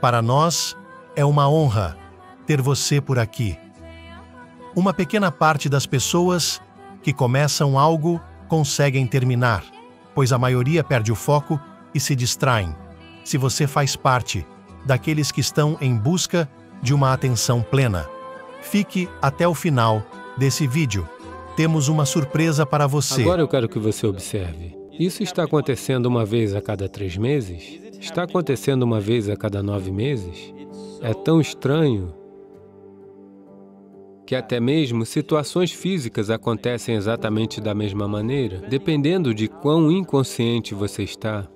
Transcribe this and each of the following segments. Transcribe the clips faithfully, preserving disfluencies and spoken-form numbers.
Para nós, é uma honra ter você por aqui. Uma pequena parte das pessoas que começam algo conseguem terminar, pois a maioria perde o foco e se distraem. Se você faz parte daqueles que estão em busca de uma atenção plena, fique até o final desse vídeo. Temos uma surpresa para você. Agora eu quero que você observe. Isso está acontecendo uma vez a cada três meses? Está acontecendo uma vez a cada nove meses? É tão estranho que até mesmo situações físicas acontecem exatamente da mesma maneira, dependendo de quão inconsciente você está,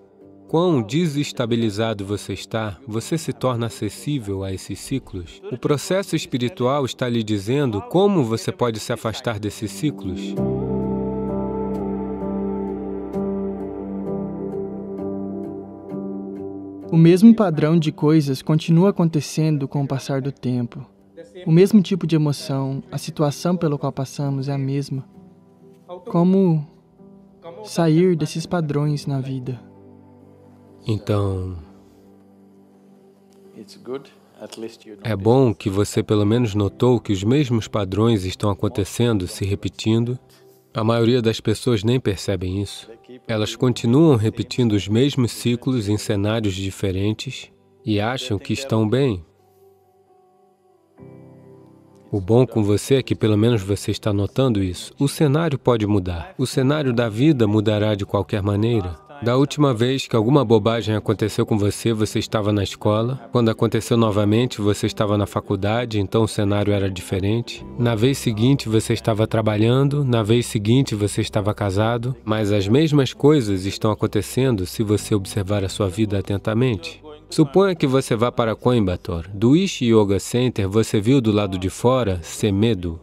quão desestabilizado você está, você se torna acessível a esses ciclos. O processo espiritual está lhe dizendo como você pode se afastar desses ciclos. O mesmo padrão de coisas continua acontecendo com o passar do tempo. O mesmo tipo de emoção, a situação pela qual passamos é a mesma. Como sair desses padrões na vida? Então, é bom que você pelo menos notou que os mesmos padrões estão acontecendo, se repetindo. A maioria das pessoas nem percebem isso. Elas continuam repetindo os mesmos ciclos em cenários diferentes e acham que estão bem. O bom com você é que pelo menos você está notando isso. O cenário pode mudar. O cenário da vida mudará de qualquer maneira. Da última vez que alguma bobagem aconteceu com você, você estava na escola. Quando aconteceu novamente, você estava na faculdade, então o cenário era diferente. Na vez seguinte, você estava trabalhando. Na vez seguinte, você estava casado. Mas as mesmas coisas estão acontecendo se você observar a sua vida atentamente. Suponha que você vá para Coimbatore. Do Isha Yoga Center, você viu do lado de fora Semedo.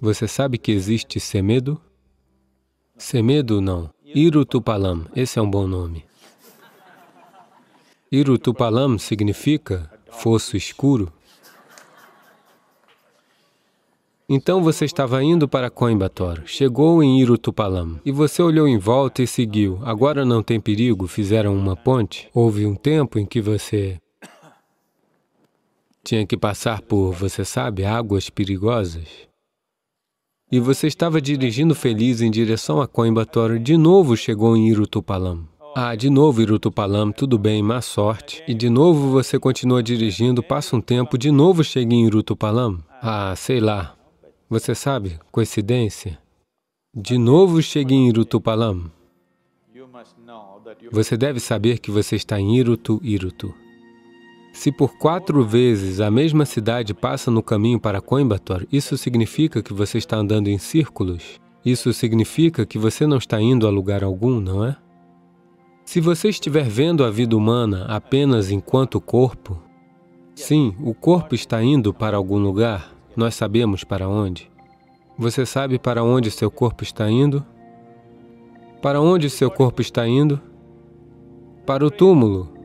Você sabe que existe Semedo? Semedo não. Iruttuppalam, esse é um bom nome. Iruttuppalam significa fosso escuro. Então você estava indo para Coimbatore, chegou em Iruttuppalam, e você olhou em volta e seguiu. Agora não tem perigo, fizeram uma ponte. Houve um tempo em que você tinha que passar por, você sabe, águas perigosas. E você estava dirigindo feliz em direção a Coimbatore, de novo chegou em Iruttuppalam. Ah, de novo Iruttuppalam, tudo bem, má sorte. E de novo você continua dirigindo, passa um tempo, de novo chega em Iruttuppalam. Ah, sei lá. Você sabe, coincidência. De novo cheguei em Iruttuppalam. Você deve saber que você está em Iruttu, Iruttu. Se por quatro vezes a mesma cidade passa no caminho para Coimbatore, isso significa que você está andando em círculos. Isso significa que você não está indo a lugar algum, não é? Se você estiver vendo a vida humana apenas enquanto corpo, sim, o corpo está indo para algum lugar. Nós sabemos para onde. Você sabe para onde seu corpo está indo? Para onde seu corpo está indo? Para o túmulo.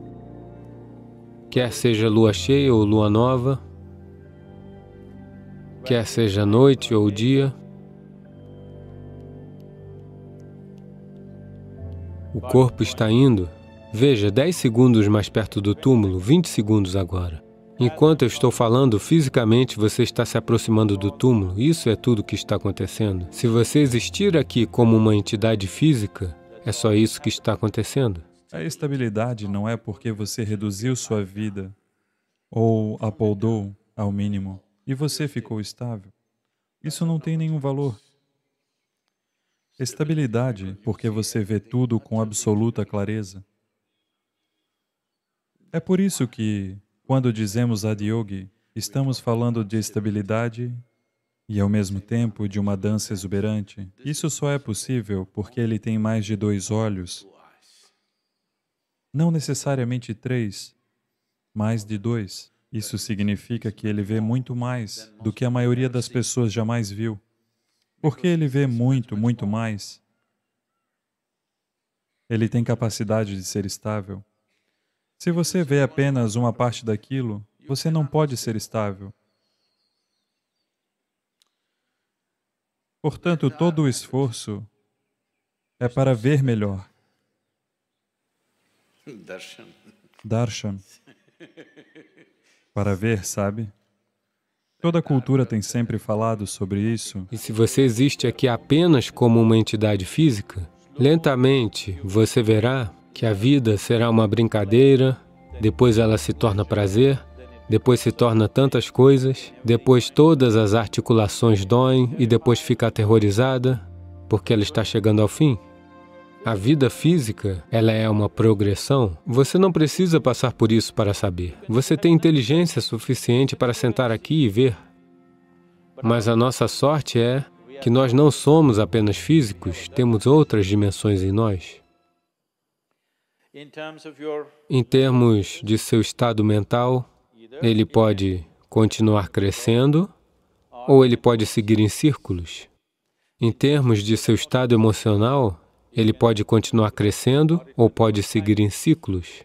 Quer seja lua cheia ou lua nova, quer seja noite ou dia, o corpo está indo. Veja, dez segundos mais perto do túmulo, vinte segundos agora. Enquanto eu estou falando, fisicamente você está se aproximando do túmulo. Isso é tudo o que está acontecendo. Se você existir aqui como uma entidade física, é só isso que está acontecendo. A estabilidade não é porque você reduziu sua vida ou a podou ao mínimo e você ficou estável. Isso não tem nenhum valor. Estabilidade, porque você vê tudo com absoluta clareza. É por isso que quando dizemos Adhyogi, estamos falando de estabilidade e, ao mesmo tempo, de uma dança exuberante. Isso só é possível porque ele tem mais de dois olhos. Não necessariamente três, mais de dois. Isso significa que ele vê muito mais do que a maioria das pessoas jamais viu. Porque ele vê muito, muito mais. Ele tem capacidade de ser estável. Se você vê apenas uma parte daquilo, você não pode ser estável. Portanto, todo o esforço é para ver melhor. Darshan. Darshan, para ver, sabe? Toda cultura tem sempre falado sobre isso. E se você existe aqui apenas como uma entidade física, lentamente você verá que a vida será uma brincadeira, depois ela se torna prazer, depois se torna tantas coisas, depois todas as articulações doem e depois fica aterrorizada porque ela está chegando ao fim. A vida física, ela é uma progressão. Você não precisa passar por isso para saber. Você tem inteligência suficiente para sentar aqui e ver. Mas a nossa sorte é que nós não somos apenas físicos, temos outras dimensões em nós. Em termos de seu estado mental, ele pode continuar crescendo ou ele pode seguir em círculos. Em termos de seu estado emocional, ele pode continuar crescendo ou pode seguir em ciclos.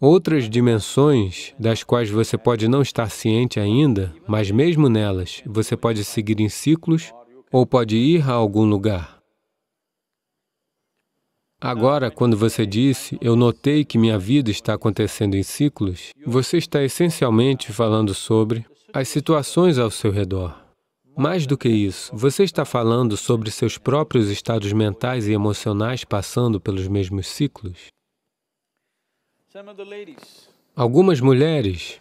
Outras dimensões das quais você pode não estar ciente ainda, mas mesmo nelas, você pode seguir em ciclos ou pode ir a algum lugar. Agora, quando você disse, eu notei que minha vida está acontecendo em ciclos, você está essencialmente falando sobre as situações ao seu redor. Mais do que isso, você está falando sobre seus próprios estados mentais e emocionais passando pelos mesmos ciclos. Algumas mulheres,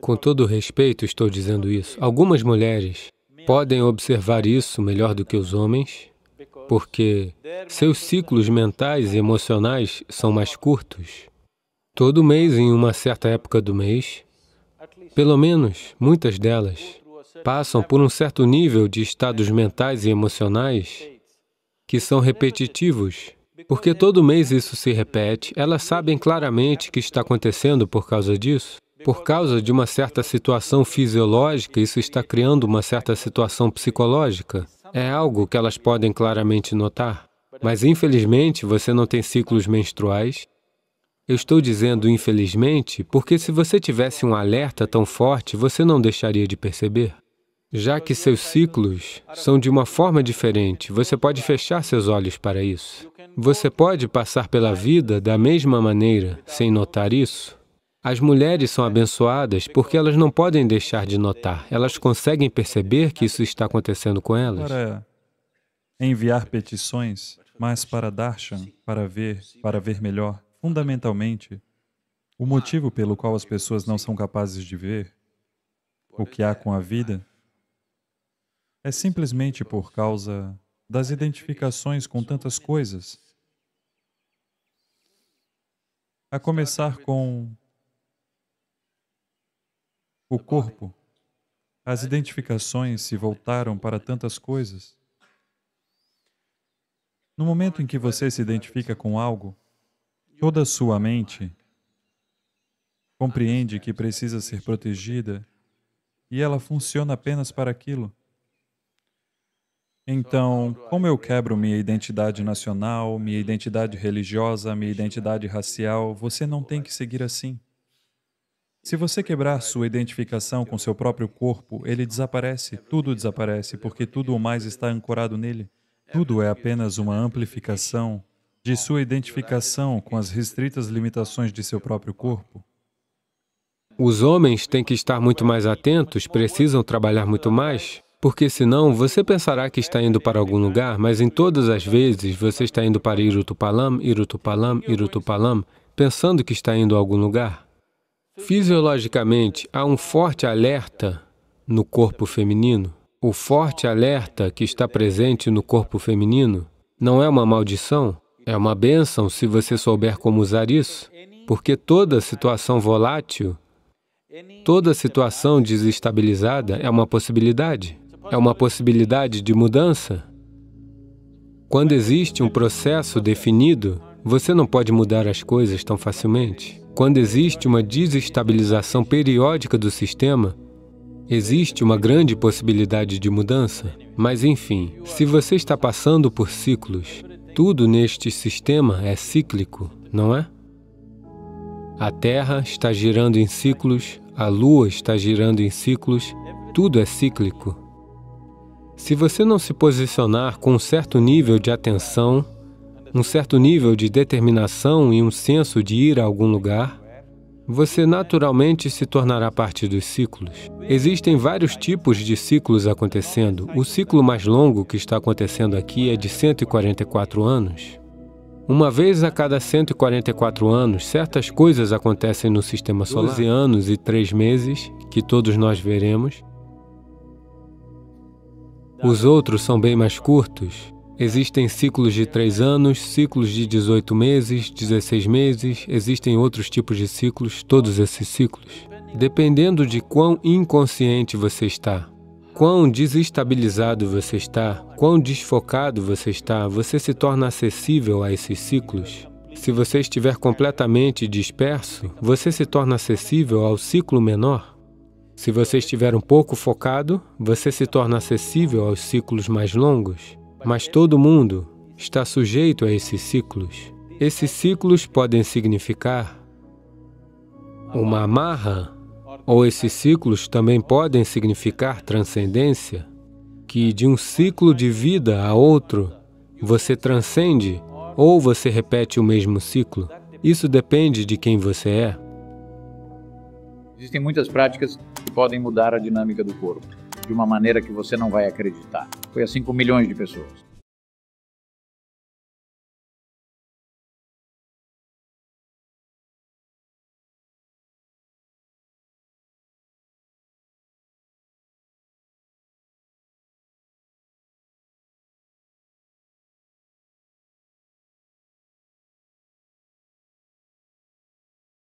com todo respeito estou dizendo isso, algumas mulheres podem observar isso melhor do que os homens, porque seus ciclos mentais e emocionais são mais curtos. Todo mês, em uma certa época do mês, pelo menos muitas delas, passam por um certo nível de estados mentais e emocionais que são repetitivos, porque todo mês isso se repete, elas sabem claramente que está acontecendo por causa disso. Por causa de uma certa situação fisiológica, isso está criando uma certa situação psicológica. É algo que elas podem claramente notar. Mas, infelizmente, você não tem ciclos menstruais. Eu estou dizendo infelizmente, porque se você tivesse um alerta tão forte, você não deixaria de perceber. Já que seus ciclos são de uma forma diferente, você pode fechar seus olhos para isso. Você pode passar pela vida da mesma maneira, sem notar isso. As mulheres são abençoadas porque elas não podem deixar de notar. Elas conseguem perceber que isso está acontecendo com elas. Para enviar petições, mas para Darshan, para ver, para ver melhor, fundamentalmente, o motivo pelo qual as pessoas não são capazes de ver o que há com a vida é simplesmente por causa das identificações com tantas coisas. A começar com o corpo, as identificações se voltaram para tantas coisas. No momento em que você se identifica com algo, toda sua mente compreende que precisa ser protegida e ela funciona apenas para aquilo. Então, como eu quebro minha identidade nacional, minha identidade religiosa, minha identidade racial, você não tem que seguir assim. Se você quebrar sua identificação com seu próprio corpo, ele desaparece, tudo desaparece, porque tudo o mais está ancorado nele. Tudo é apenas uma amplificação de sua identificação com as restritas limitações de seu próprio corpo. Os homens têm que estar muito mais atentos, precisam trabalhar muito mais. Porque senão, você pensará que está indo para algum lugar, mas em todas as vezes você está indo para Iruttuppalam, Iruttuppalam, Iruttuppalam, pensando que está indo a algum lugar. Fisiologicamente, há um forte alerta no corpo feminino. O forte alerta que está presente no corpo feminino não é uma maldição, é uma bênção se você souber como usar isso, porque toda situação volátil, toda situação desestabilizada é uma possibilidade. É uma possibilidade de mudança. Quando existe um processo definido, você não pode mudar as coisas tão facilmente. Quando existe uma desestabilização periódica do sistema, existe uma grande possibilidade de mudança. Mas, enfim, se você está passando por ciclos, tudo neste sistema é cíclico, não é? A Terra está girando em ciclos, a Lua está girando em ciclos, tudo é cíclico. Se você não se posicionar com um certo nível de atenção um certo nível de determinação e um senso de ir a algum lugar, você naturalmente se tornará parte dos ciclos. Existem vários tipos de ciclos acontecendo. O ciclo mais longo que está acontecendo aqui é de cento e quarenta e quatro anos. Uma vez a cada cento e quarenta e quatro anos, certas coisas acontecem no sistema solar. doze anos e três meses, que todos nós veremos. Os outros são bem mais curtos. Existem ciclos de três anos, ciclos de dezoito meses, dezesseis meses, existem outros tipos de ciclos, todos esses ciclos. Dependendo de quão inconsciente você está, quão desestabilizado você está, quão desfocado você está, você se torna acessível a esses ciclos. Se você estiver completamente disperso, você se torna acessível ao ciclo menor. Se você estiver um pouco focado, você se torna acessível aos ciclos mais longos. Mas todo mundo está sujeito a esses ciclos. Esses ciclos podem significar uma amarra, ou esses ciclos também podem significar transcendência, que de um ciclo de vida a outro, você transcende ou você repete o mesmo ciclo. Isso depende de quem você é. Existem muitas práticas que podem mudar a dinâmica do corpo, de uma maneira que você não vai acreditar. Foi assim com milhões de pessoas.